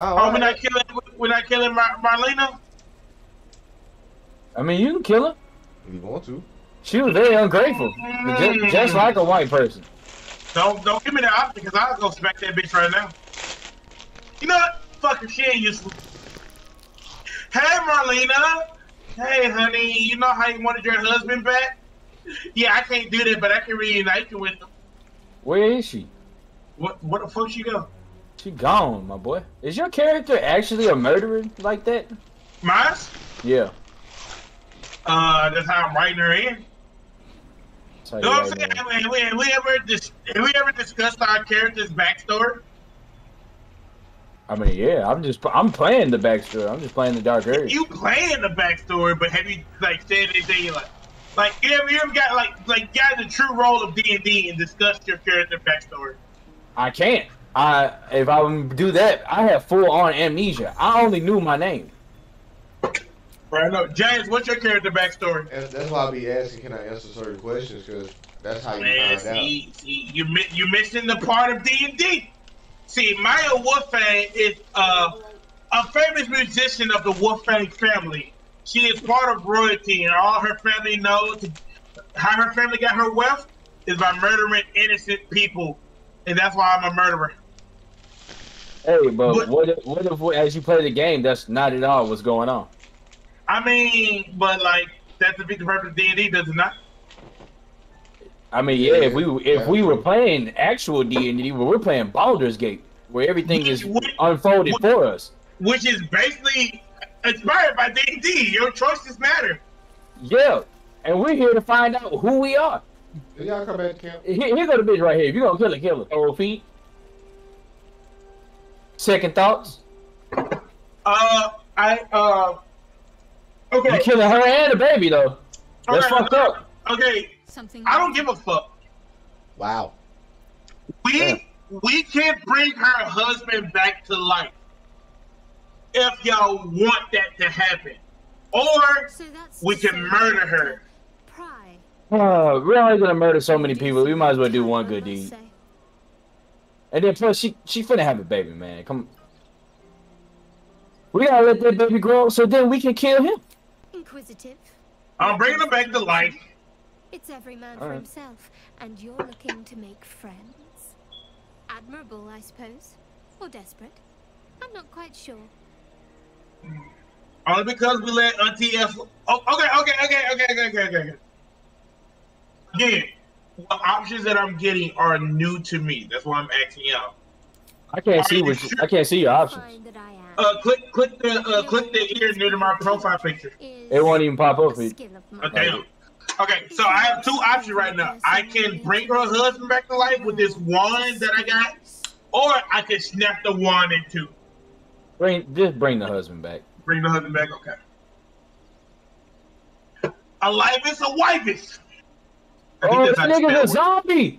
Oh, we're not killing. We're not killing Marlena. I mean, you can kill her if you want to. She was very ungrateful, just like a white person. Don't give me that option, because I'll go smack that bitch right now. You know what? Fucking she ain't useful. Hey, Marlena. Hey, honey. You know how you wanted your husband back? Yeah, I can't do that, but I can reunite you with him. Where is she? What the fuck she go? She gone, my boy. Is your character actually a murderer like that? Mine? Yeah. That's how I'm writing her in. You know what I'm saying? Have we ever discussed our character's backstory? I mean, yeah. I'm playing the backstory. I'm just playing the dark area. You playing the backstory, but have you like said anything like you ever got like got the true role of D&D and discussed your character backstory? I can't. If I would do that, I have full-on amnesia. I only knew my name. Right, no. James, what's your character backstory? And that's why I be asking, can I answer certain questions? Because that's how you find out. You're missing the part of D&D. See, Maya Wolfang is a famous musician of the Wolfang family. She is part of royalty, and all her family knows how her family got her wealth is by murdering innocent people. And that's why I'm a murderer. Hey, but what if as you play the game, that's not at all what's going on? I mean, but like that defeats the purpose of D&D, does it not? I mean, yeah. If we were playing actual D&D, where we're playing Baldur's Gate, where everything is unfolded for us, which is basically inspired by D&D. Your choices matter. Yeah, and we're here to find out who we are. Y'all come back to camp. Here go the bitch right here. If you're gonna kill her, kill her. Old feet. Second thoughts. Okay. You're killing her and the baby though. That's fucked up. Okay. I don't give a fuck. Wow. We can't bring her husband back to life if y'all want that to happen, or we can murder her. Oh, we're only gonna murder so many people. We might as well do one good deed. And then plus, she finna have a baby, man. Come, we gotta let that baby grow so then we can kill him. Inquisitive. I'm bringing him back to life. It's every man for himself, and you're looking to make friends. Admirable, I suppose, or desperate. I'm not quite sure. Only because we let Auntie F. Oh, okay. Again, the options that I'm getting are new to me. That's why I'm asking y'all. I can't see your options. Click the ear near to my profile picture. It won't even pop up. Okay, so I have two options right now. I can bring her husband back to life with this wand that I got, or I can snap the wand in two. Just bring the husband back. Bring the husband back, okay. A life is a wife is. Oh, that nigga's a zombie!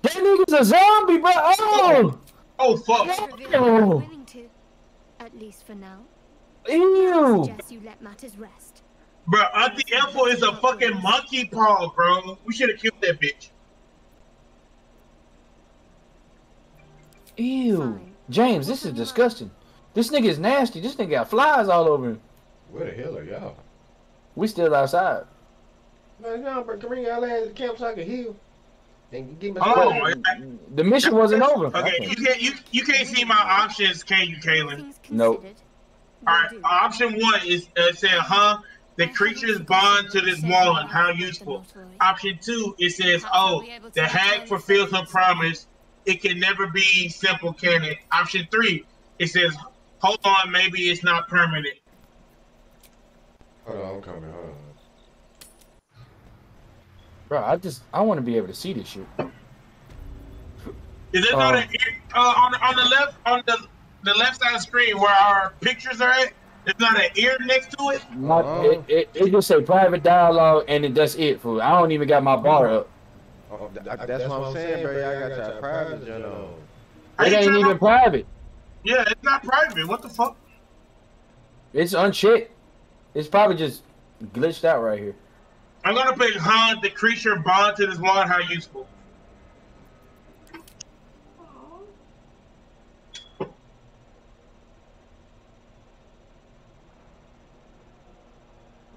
That nigga's a zombie, bro! Oh! Oh, fuck! Oh. At least for now. Ew! You let matters rest. Bro, Auntie Elfo is a fucking monkey paw, bro. We should have killed that bitch. Ew. Fine. James, this is disgusting. This nigga is nasty. This nigga got flies all over him. Where the hell are y'all? We still outside. No, bro, bring y'all ass to the camp so I can heal. And give me the mission wasn't over. Okay, you can't see my options, can you, Kaylin? Nope. Alright, option one is saying, the creature's bond to this wall and how useful. Option two, it says, oh, the hag fulfills her promise. It can never be simple, can it? Option three, it says, hold on, maybe it's not permanent. Hold on, I'm coming, hold on. Bro, I want to be able to see this shit. Is this on the left side of the screen where our pictures are at? There's not an ear next to it? It just say private dialogue, and that's it, fool. I don't even got my bar up. Oh, that's what I'm saying, bro. I got your private journal. It ain't even private. Yeah, it's not private. What the fuck? It's unchecked. It's probably just glitched out right here. I'm gonna pick Han, the creature bond to this wand, how useful.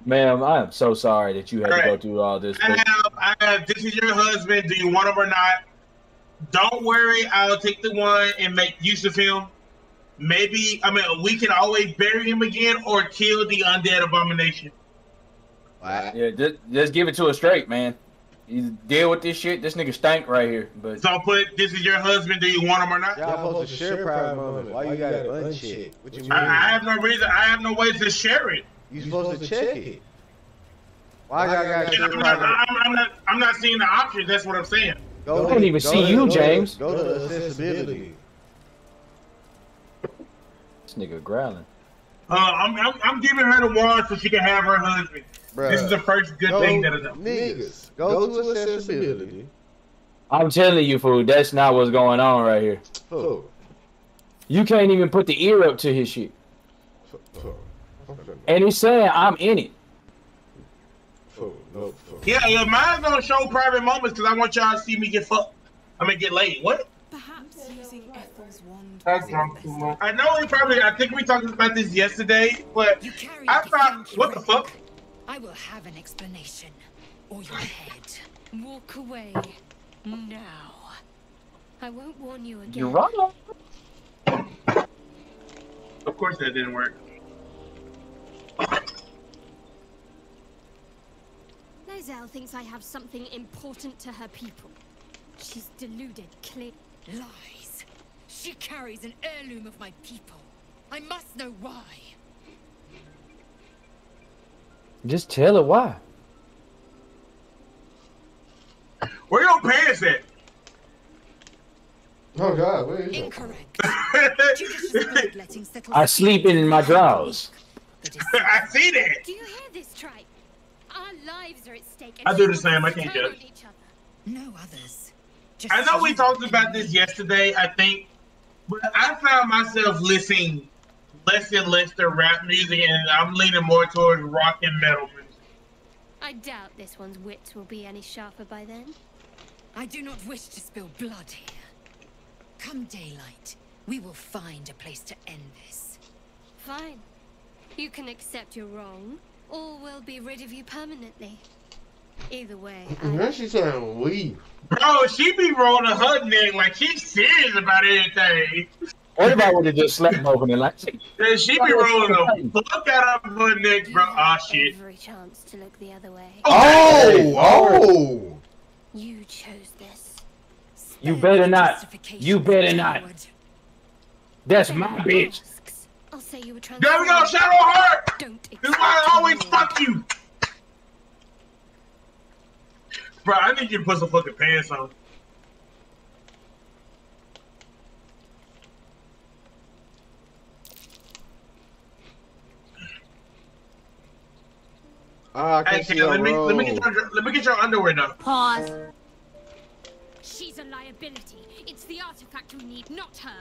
Ma'am, I am so sorry that you had to go through all this. This is your husband. Do you want him or not? Don't worry. I'll take the one and make use of him. Maybe, I mean, we can always bury him again or kill the undead abomination. Wow. Yeah, just give it to us straight, man. You deal with this shit. This nigga stank right here. But so put, this is your husband. Do you want him or not? Y'all supposed to share private moments. Why you gotta bunch shit? What you mean? I have no reason. I have no way to share it. You supposed to check it. Why y'all gotta? I'm not seeing the options. That's what I'm saying. I don't even see you, James. Go to accessibility. This nigga growling. I'm giving her the wand so she can have her husband. Bruh, this is the first good thing that is done. Niggas, go to accessibility. I'm telling you, fool, that's not what's going on right here. Fool. You can't even put the ear up to his shit. Fool. And he's saying, I'm in it. Fool. No, fool. Yeah, look, mine's gonna show private moments because I want y'all to see me get fucked. I mean, get laid. What? Perhaps using Ethel's wand. That's wrong too much. I know we probably, I think we talked about this yesterday, but I thought, what the fuck? I will have an explanation, or your head. Walk away now. I won't warn you again. You're wrong. Of course that didn't work. Lae'zel thinks I have something important to her people. She's deluded, clear lies. She carries an heirloom of my people. I must know why. Just tell her why. Where your pants at? Oh God, where is incorrect. I sleep in my drawers. I see that. Do you hear this, Tripe? Our lives are at stake. I do the same. I can't judge. No others. Just I know we talked about this yesterday. I think, but I found myself listening less and less to rap music, and I'm leaning more towards rock and metal music. I doubt this one's wits will be any sharper by then. I do not wish to spill blood here. Come daylight, we will find a place to end this. Fine. You can accept your wrong, or we'll be rid of you permanently. Either way, now she's saying we. Bro, she be rolling her neck like she's serious about everything. Everybody would have just slapped him over there like she be rolling the fuck out of her neck, bro. Ah, shit. Every chance to look the other way. Oh, oh! You chose this. You better not. You better not. That's my bitch. I'll say you were trying. There we go, Shadow Heart. This is why I always fuck you. Bro, I need you to put some fucking pants on. Hey, let me get your underwear now. Pause. She's a liability. It's the artifact we need, not her.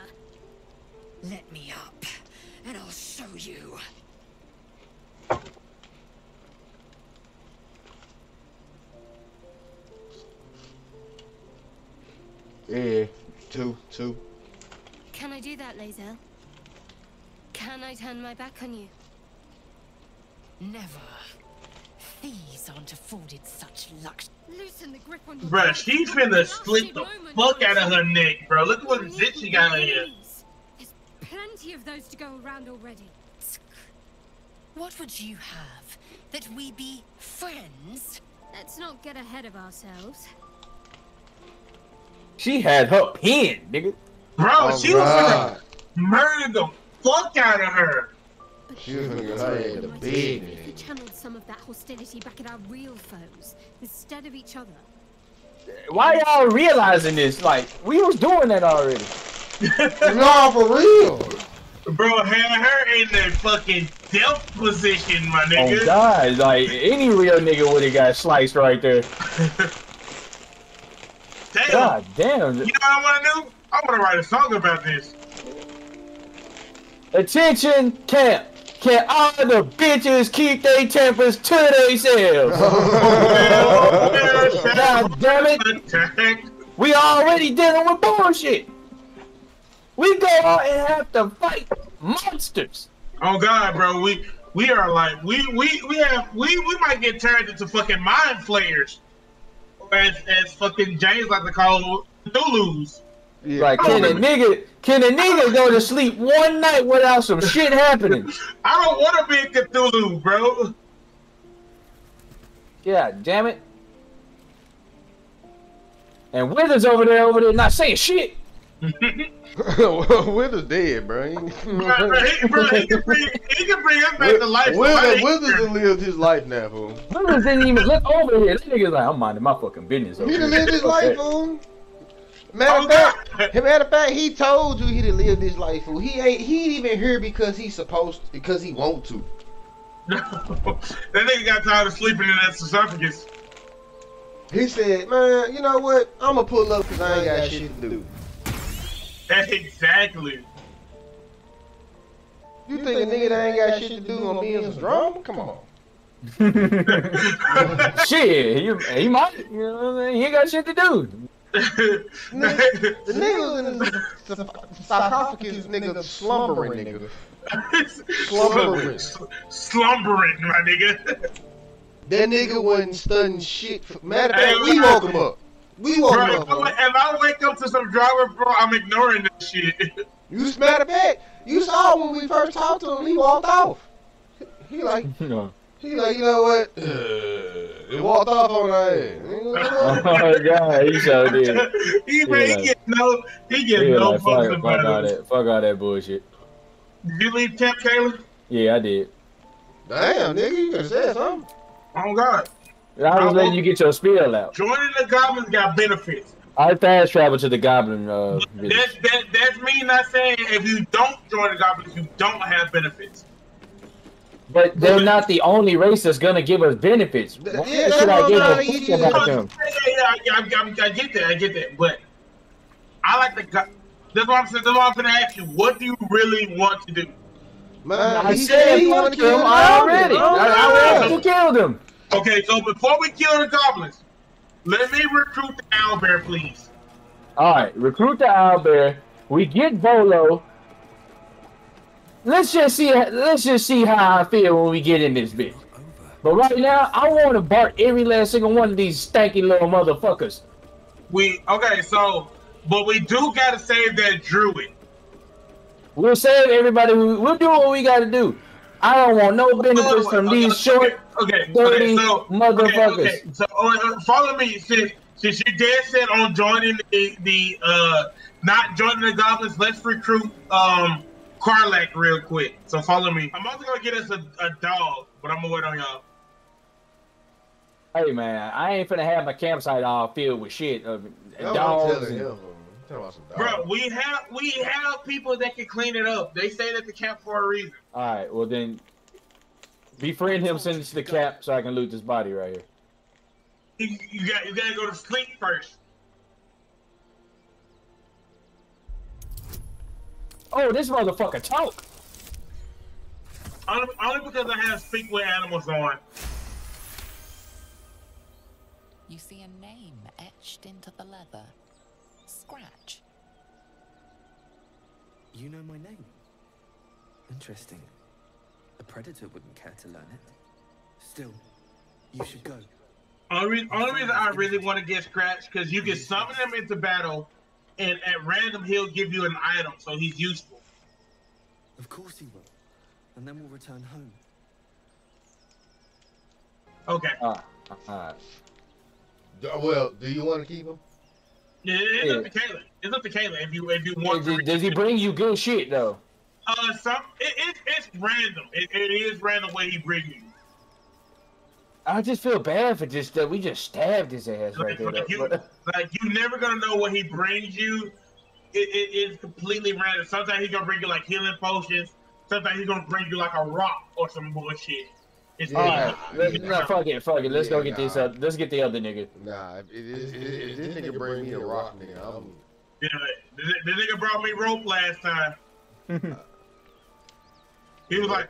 Let me up, and I'll show you. Yeah, two. Can I do that, Lae'zel? Can I turn my back on you? Never. These aren't afforded such luck. Loosen the grip on your bro, she's finna split the fuck out of her neck, bro. Look what zit she got on here. There's plenty of those to go around already. What would you have? That we be friends? Let's not get ahead of ourselves. She had her pen, nigga. Bro, she was finna murder the fuck out of her. She was gonna get the big nigga. If you channeled some of that hostility back at our real foes instead of each other. Why y'all realizing this? Like we was doing that already. No, for real. Bro, had her in the fucking death position, my nigga. Oh God, like any real nigga would have got sliced right there. Damn. God damn. You know what I wanna do? I wanna write a song about this. Attention, camp. Can all the bitches keep their tempers to themselves? God damn it! We already dealing with bullshit. We go out and have to fight monsters. Oh God, bro, we We are like we might get turned into fucking mind flayers, or as fucking James like to call Cthulhu's. Yeah. Like can a nigga go to sleep one night without some shit happening? I don't want to be a Cthulhu, bro. Yeah, damn it. And Withers over there not saying shit. Withers dead, bro. He can bring him back to life. Withers lived his life now, fool. Withers didn't even look over here. This nigga's like, I'm minding my fucking business. He done lived his life, fool. Matter of fact, he told you he done lived his life, fool. He ain't even here because he's supposed to, because he want to. That nigga got tired of sleeping in that sarcophagus. He said, man, you know what? I'ma pull up because I ain't got shit to do. Exactly. You think a nigga that ain't got shit to do on being drama? Come on. Shit, he might. You know what I mean? He ain't got shit to do. The nigga in the sarcophagus nigga slumbering, nigga. Slumbering, my nigga. That nigga wasn't studying shit. Matter of fact, we woke him up. We woke up. If I wake up to some drama, bro, I'm ignoring this shit. Matter of fact, you saw when we first talked to him, he walked off. He like, you know what? He walked off on our head. Oh my god, he sure did. He get no like, fucks about it. Fuck all that bullshit. Did you leave camp, Taylor? Yeah, I did. Damn, nigga, you just said something. Oh god. I was letting you get your spiel out. Joining the goblins got benefits. I fast travel to the goblin that's me not saying if you don't join the goblins you don't have benefits. But they're not the only race that's gonna give us benefits. Why should I give a fuck about them? I get that, but I like the that's why I'm gonna ask you, what do you really want to do? Man, I said he wanted to kill them already. I already killed him. Okay, so before we kill the goblins, let me recruit the owlbear, please. Alright, recruit the owlbear. We get Volo. Let's just see how I feel when we get in this bitch. But right now, I want to bark every last single one of these stanky little motherfuckers. But we do gotta save that druid. We'll save everybody. We'll do what we gotta do. I don't want no benefits from these short, dirty motherfuckers. So follow me. Since you dead set on joining not joining the goblins, let's recruit Karlach real quick. So follow me. I'm also gonna get us a dog, but I'm gonna wait on y'all. Hey man, I ain't finna have my campsite all filled with shit of dogs. Bro, we have people that can clean it up. They stayed at the camp for a reason. All right, well then, befriend him, send us to the camp so I can loot this body right here. You gotta go to sleep first. Oh, this motherfucker talk. Only because I have speak with animals on. You see a name etched into the leather. Scratch. You know my name? Interesting. A predator wouldn't care to learn it. Still, you should go. Only reason I really want to get Scratch because you can summon him into battle, and at random he'll give you an item, so he's useful. Of course he will. And then we'll return home. Okay. Well, do you want to keep him? It's up to Kayla. It's up to Kayla if you want to. Does he bring you good shit though? It's random. It is random what he brings you. I just feel bad for this that we just stabbed his ass right there. Like you're never gonna know what he brings you. It is completely random. Sometimes he's gonna bring you like healing potions. Sometimes he's gonna bring you like a rock or some bullshit. Fuck it. Let's get the other nigga. Nah, this nigga bring me a rock, nigga. The nigga brought me rope last time. He was like,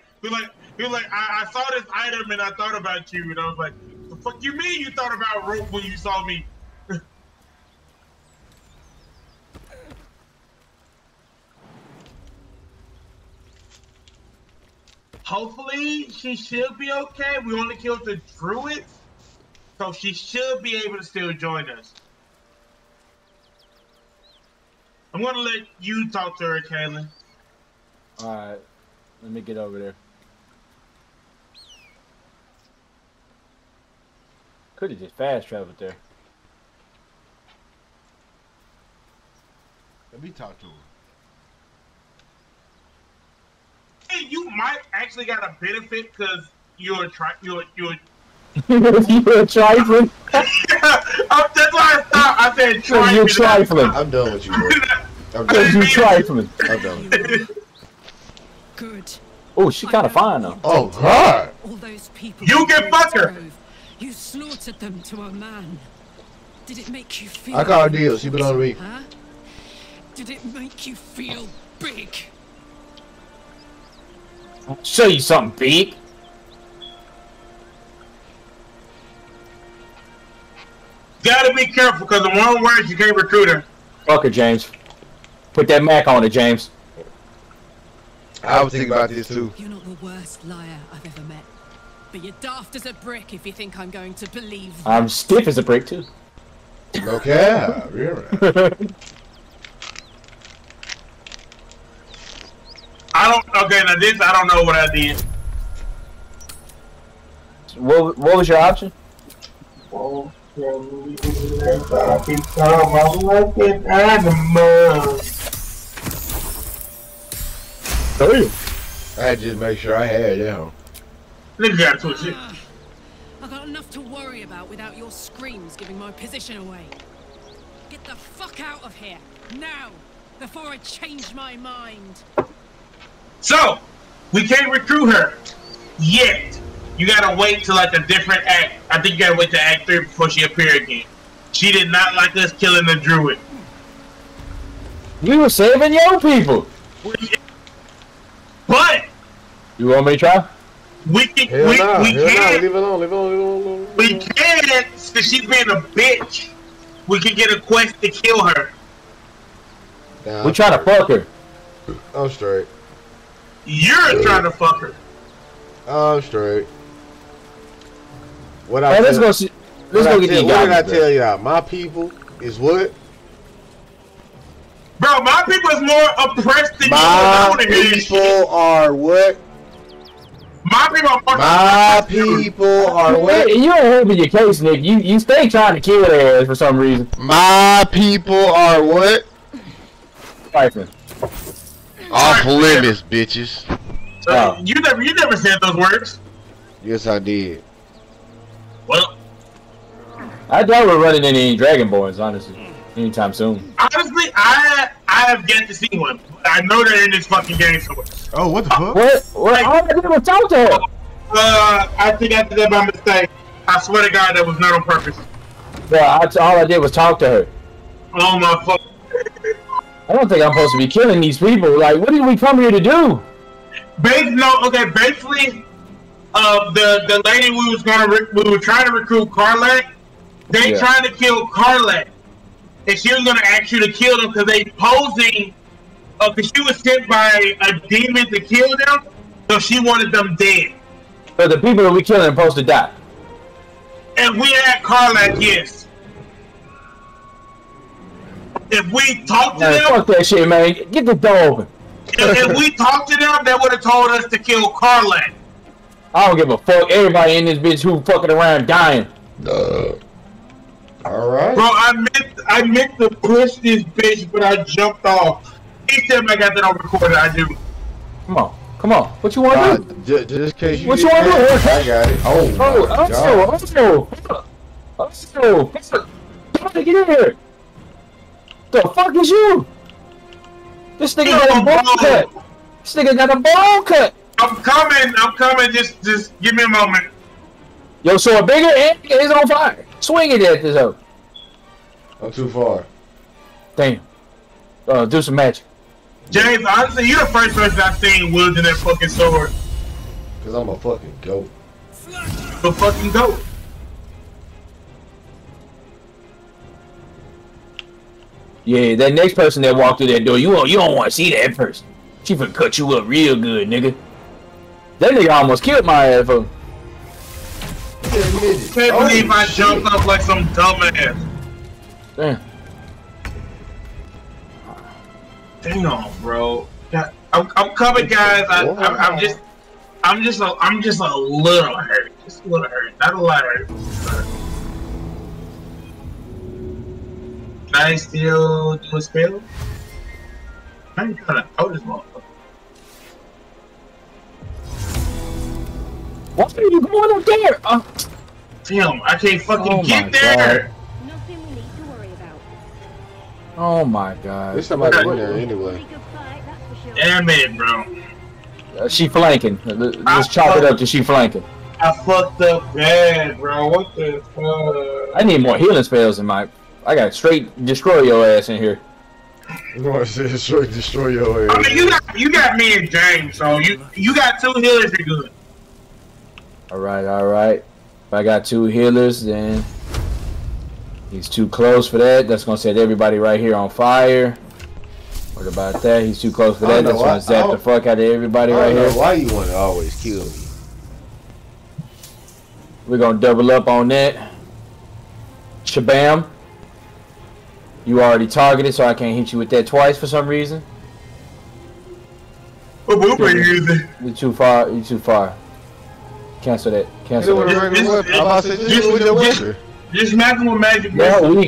I saw this item and I thought about you, and I was like, the fuck you mean you thought about rope when you saw me? Hopefully, she should be okay. We only killed the druid, so she should be able to still join us. I'm gonna let you talk to her, Kaylin. Alright, let me get over there. Could have just fast traveled there. Let me talk to her. Hey, you might actually got a benefit because you're a trifling. That's why I stopped. I said trifling. You're trifling. I'm done with you, bro. Because you're trifling. I'm done with you. Good. Oh, she kind of fine though. Oh, her. All those people. You can fuck her. You slaughtered them to a man. Did it make you feel? I got her deal. She belonged to me. Huh? Did it make you feel big? I'll show you something big. Gotta be careful because in one word you can't recruit her. Fuck her, James. Put that Mac on it, James. I was thinking about this too. You're not the worst liar I've ever met. But you're daft as a brick if you think I'm going to believe that. I'm stiff as a brick too. Okay, you're right. I don't know what I did. What was your option? Oh, I become like an animal. Damn. I just make sure I had it down. Look at that shit. I got enough to worry about without your screams giving my position away. Get the fuck out of here now before I change my mind. So, we can't recruit her yet. You gotta wait till like a different act. I think you gotta wait to act 3 before she appear again. She did not like us killing the druid. We were saving your people. But you want me to try? We can. Hell we nah. We can. Nah. Leave it alone. Leave it alone. Leave it alone. Leave it alone. We can. Since she's being a bitch, we can get a quest to kill her. Nah, we trying to fuck her. I'm straight. You're trying to fuck her. Oh, straight. What I let's go see. Let's go get these guys. What did I tell y'all? My people is what? Bro, my people is more oppressed than you. My people are what? My people are fucking. My people are what? You don't hold me your case, Nick. You stay trying to kill their ass for some reason. My people are what? Trifling. Off limits, bitches. Oh. You never said those words. Yes, I did. Well, I doubt we're running any Dragonborns, honestly, anytime soon. Honestly, I have yet to see one. I know they're in this fucking game somewhere. Oh, what the fuck? What? How did people talk to him? I think I did that by mistake. I swear to God, that was not on purpose. Yeah, all I did was talk to her. Oh my fuck. I don't think I'm supposed to be killing these people. Like, what did we come here to do? Basically, the lady we were trying to recruit, Karlach. They trying to kill Karlach, and she was gonna ask you to kill them because they posing. Because she was sent by a demon to kill them, so she wanted them dead. So the people that we killing are supposed to die. And we had Karlach, yes. If we talked to them, fuck that shit, man. Get the door open. If we talked to them, they would have told us to kill Karlach. I don't give a fuck. Everybody in this bitch who fucking around dying. All right. Bro, I meant to push this bitch, but I jumped off. Each time I got that on recording, I do. Come on, come on. What you want to do? Just in case you. What you want to do? I got it. Oh, get in here. The fuck is you? This nigga got a ball cut. This nigga got a ball cut. I'm coming. I'm coming. Just give me a moment. Yo, so a bigger and is on fire. Swing it at this hoe. I'm too far. Damn. Do some magic. James, honestly, you're the first person I've seen wielding that fucking sword. Cause I'm a fucking goat. The fucking goat. Yeah, that next person that walked through that door, you don't want to see that person. She finna cut you up real good, nigga. That nigga almost killed my ass. Huh? I can't believe I jumped up like some dumbass. Damn. Hang on, bro. I'm coming, guys. I'm just a little hurt. Just a little hurt. Not a lot hurt. Can I still do a spell? I ain't gonna throw this motherfucker. What are you going up there? Damn, I can't fucking get there! God. Nothing we need to worry about. Oh my god. There's somebody in there anyway. Damn it, bro. She flanking. Let's chop it up till she flanking. I fucked up bad, bro. What the fuck? I need more healing spells in my... I got straight destroy your ass in here. No, straight destroy your ass. I mean, you got me and James, so you got two healers to good. Alright, alright. If I got two healers, then he's too close for that. That's gonna set everybody right here on fire. What about that? He's too close for that. That's gonna zap the fuck out of everybody right here. Why you wanna always kill me? We're gonna double up on that. Shabam. You already targeted, so I can't hit you with that twice for some reason. You're too far. You're too far. Cancel that. Cancel that. Just smack him with magic missile.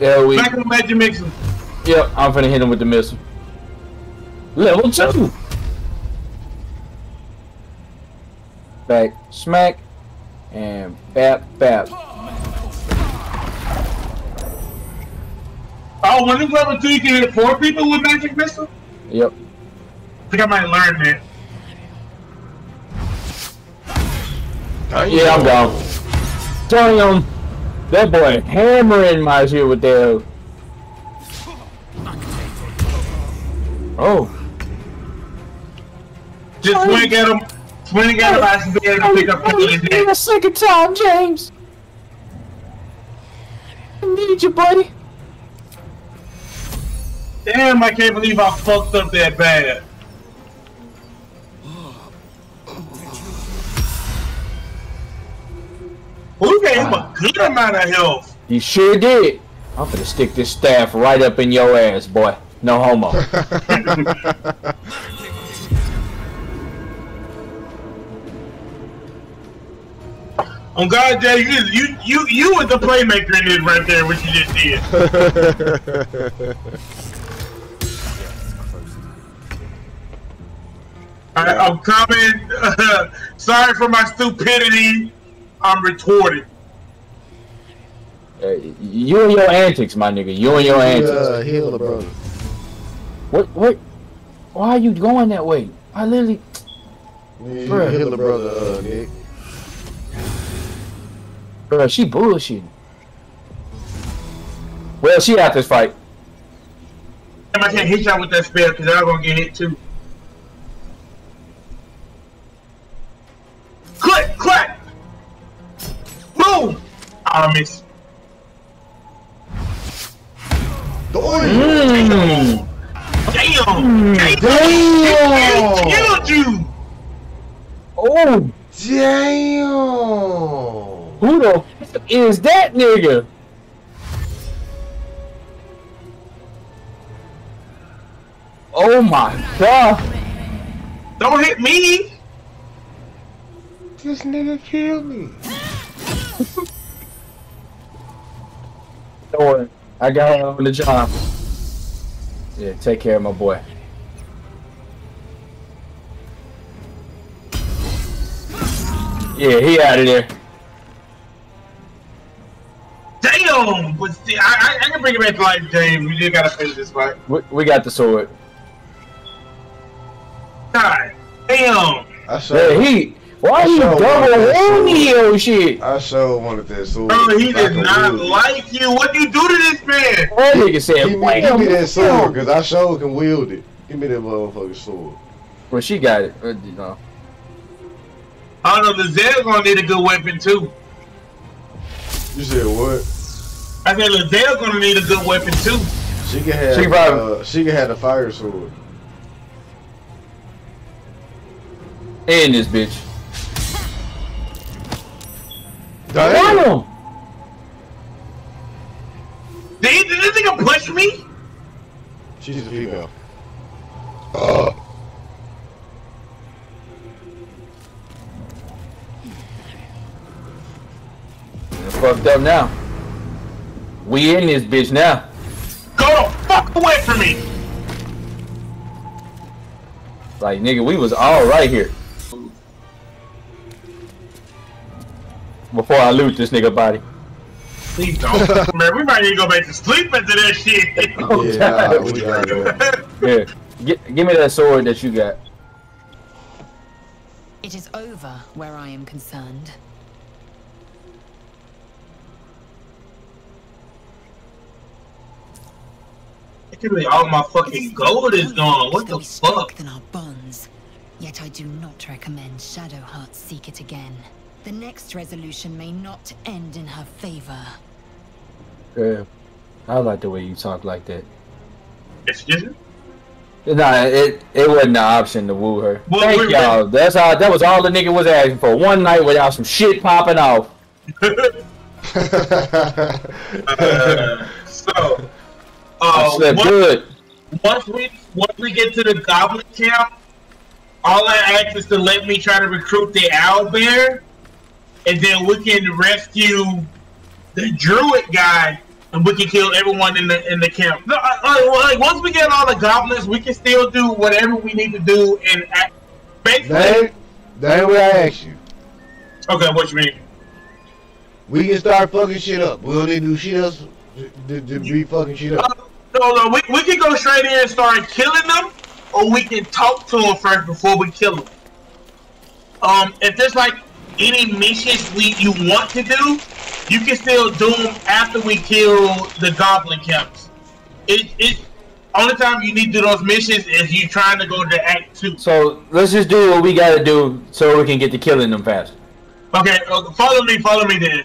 Yeah, we. Smack him with magic missile. Yep, I'm finna hit him with the missile. Level 2. Back, smack, and bap, bap. Oh, when it's level 2, you can hit 4 people with magic missile? Yep. I think I might learn that. Yeah, I'm down. Damn! That boy hammering my shit with that. Oh. Just swing at him. Swing at him. I should be able to pick up people in there. The second time, James. I need you, buddy. Damn, I can't believe I fucked up that bad. Who gave him a good amount of health? He sure did. I'm gonna stick this staff right up in your ass, boy. No homo. On God, Jay, you was the playmaker in it right there, what you just did. I'm coming. Sorry for my stupidity. I'm retorted. You and your antics, my nigga. You and your antics. Heal the brother. What? Why are you going that way? I literally. Yeah, heal the brother, Nick. Bro, she bullshitting. Well, she out this fight. I can't hit y'all with that spell because y'all gonna get hit too. Click, clack. Boom! I miss. Damn! Damn! Killed you! Oh! Damn! Who the f is that nigga? Oh my god! Don't hit me! This nigga killed me. Don't worry, I got on the job. Yeah, take care of my boy. Yeah, he out of there. Damn! But see, I can bring it back to life, James. We just gotta finish this fight. We got the sword. God damn! Yeah, he. Why are you double Romeo shit? I sure wanted that sword. Bro, he did not like you. What do you do to this man? That nigga said, give me that sword, because I sure can wield it. Give me that motherfucking sword. Well, she got it. You know. I don't know, Lae'zel gonna need a good weapon, too. You said what? I said Lae'zel gonna need a good weapon, too. She can have, she can have the fire sword. And this bitch. Damn! Did this nigga push me? She's a female. Fucked up now. We in this bitch now. Go the fuck away from me! Like, nigga, we was all right here. Before I loot this nigga body. Please don't. Man, we might need to go back to sleep after that shit. Oh, yeah, we got it. Here, give me that sword that you got. It is over where I am concerned. All my fucking gold is gone. What the fuck? Than our bonds. Yet I do not recommend Shadow Heart seek it again. The next resolution may not end in her favor. Girl, I like the way you talk like that. Excuse me? Nah, it wasn't an option to woo her. Well, thank y'all. That's all. That was all the nigga was asking for. One night without some shit popping off. So. Once we get to the goblin camp, all I ask is to let me try to recruit the owlbear, and then we can rescue the druid guy, and we can kill everyone in the camp. No, like once we get all the goblins, we can still do whatever we need to do. And basically, that's what I ask you. Okay, what you mean? We can start fucking shit up. We don't need to do shit else to be fucking shit up. No, we can go straight in and start killing them, or we can talk to them first before we kill them. If there's like any missions you want to do, you can still do them after we kill the goblin camps. It's only time you need to do those missions is you trying to go to Act 2. So let's just do what we gotta do so we can get to killing them fast. Okay, follow me then.